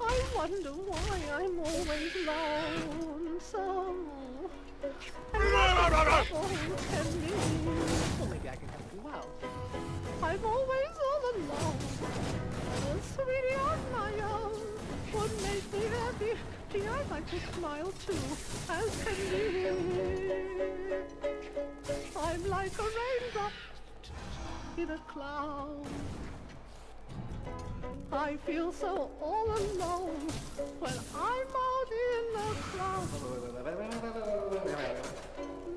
I wonder why I'm always lonesome. Well, maybe I can help you out. I'm always all alone. Oh, sweetie, on my own would make me happy. Gee, I'd like to smile too, as can you. I'm like a raindrop in a cloud. I feel so all alone when I'm out in the crowd.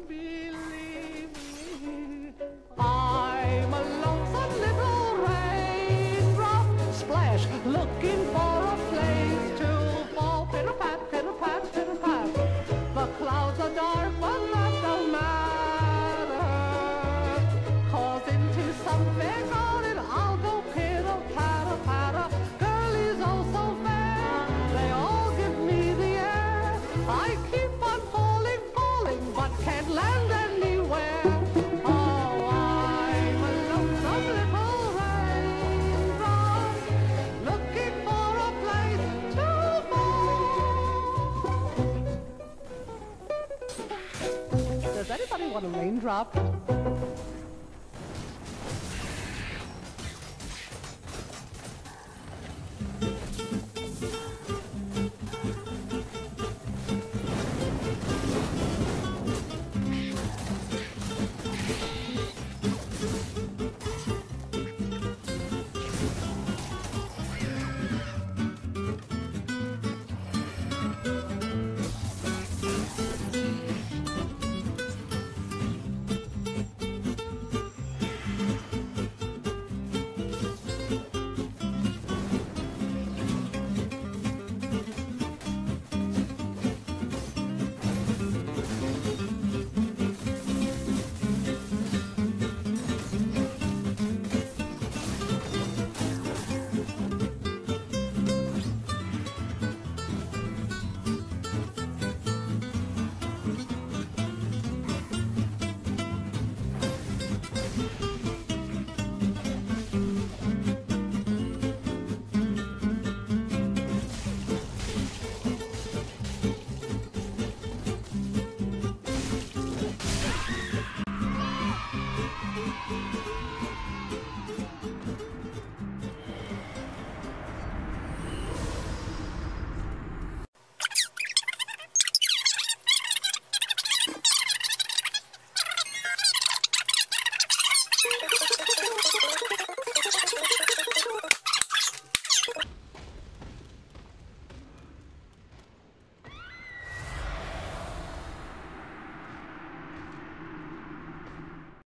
Believe me, I'm a lonesome little raindrop splash, looking for a place to fall. Pitter pat, pitter pat, pitter pat. The clouds are dark, but that don't matter. 'Cause into something. Does anybody want a raindrop?